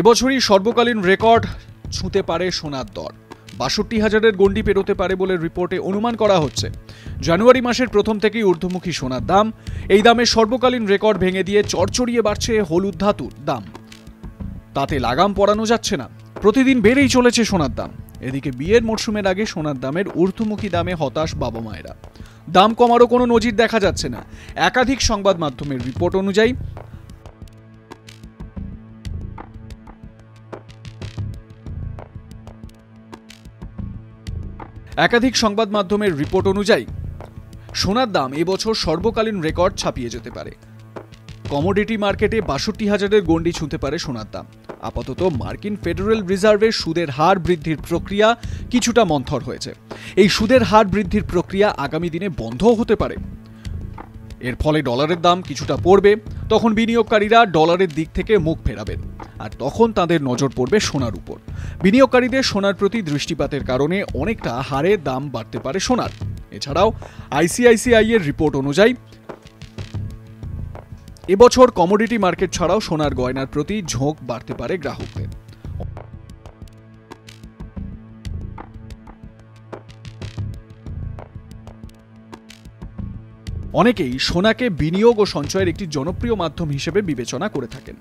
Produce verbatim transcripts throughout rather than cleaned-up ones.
এবছরই সর্বকালীন record ছুঁতে পারে সোনার দর। বাষট্টি হাজারের গণ্ডি পেরোতে পারে বলে রিপোর্টে অনুমান করা হচ্ছে। জানুয়ারি মাসের প্রথম থেকেই ঊর্ধ্বমুখী সোনার দাম। এই দামে সর্বকালীন রেকর্ড ভেঙে দিয়ে চড়চড়িয়ে বাড়ছে হলুদ ধাতুর দাম। তাতে লাগাম পড়ানো যাচ্ছে না, প্রতিদিন বেড়েই চলেছে সোনার দাম। এদিকে বিয়ের মরশুমের আগে সোনার দামের ঊর্ধ্বমুখী দামে হতাশ বাবা মায়েরা। দাম কমারও কোনো নজির দেখা যাচ্ছে না। একাধিক সংবাদ মাধ্যমের রিপোর্ট অনুযায়ী একাধিক সংবাদ মাধ্যমের রিপোর্ট অনুযায়ী সোনার দাম এবছর সর্বকালীন রেকর্ড ছাপিয়ে যেতে পারে। কমোডিটি মার্কেটে বাষট্টি হাজারের গণ্ডি ছুঁতে পারে সোনার দাম। আপাতত মার্কিন ফেডারেল রিজার্ভের সুদের হার বৃদ্ধির প্রক্রিয়া কিছুটা মন্থর হয়েছে। এই সুদের হার বৃদ্ধির প্রক্রিয়া আগামী দিনে বন্ধও হতে পারে। এর ফলে ডলারের দাম কিছুটা পড়বে। তখন বিনিয়োগকারীরা ডলারের দিক থেকে মুখ ফেরাবেন, আর তখন তাদের নজর পড়বে সোনার উপর। বিনিয়োগকারীদের সোনার প্রতি দৃষ্টিপাতের কারণে অনেকটা হারে দাম বাড়তে পারে সোনার। এছাড়াও আইসিআইসিআই এর রিপোর্ট অনুযায়ী এবছর কমোডিটি মার্কেট ছাড়াও সোনার গয়নার প্রতি ঝোঁক বাড়তে পারে গ্রাহকদের। অনেকেই সোনাকে বিনিয়োগ ও সঞ্চয়ের একটি জনপ্রিয় মাধ্যম হিসেবে বিবেচনা করে থাকেন।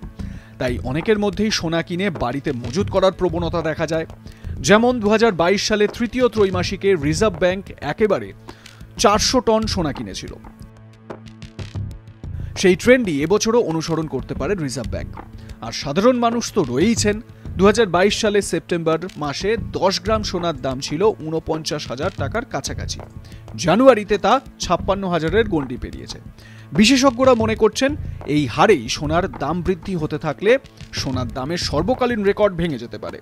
তাই অনেকের মধ্যেই সোনা কিনে বাড়িতে মজুত করার প্রবণতা দেখা যায়। যেমন দু হাজার বাইশ সালে তৃতীয় ত্রৈমাসিকে রিজার্ভ ব্যাংক একেবারে চারশো টন সোনা কিনেছিল। সেই ট্রেন্ডই এবছরও অনুসরণ করতে পারে রিজার্ভ ব্যাংক। আর সাধারণ মানুষ তো রয়েইছেন। দু হাজার বাইশ সালে সেপ্টেম্বর মাসে দশ গ্রাম সোনার দাম ছিল উনপঞ্চাশ হাজার টাকার কাছাকাছি। জানুয়ারিতে তা ছাপ্পান্ন হাজারের গণ্ডি পেরিয়েছে। বিশেষজ্ঞরা মনে করছেন এই হারেই সোনার দাম বৃদ্ধি হতে থাকলে সোনার দামের সর্বকালীন রেকর্ড ভেঙে যেতে পারে।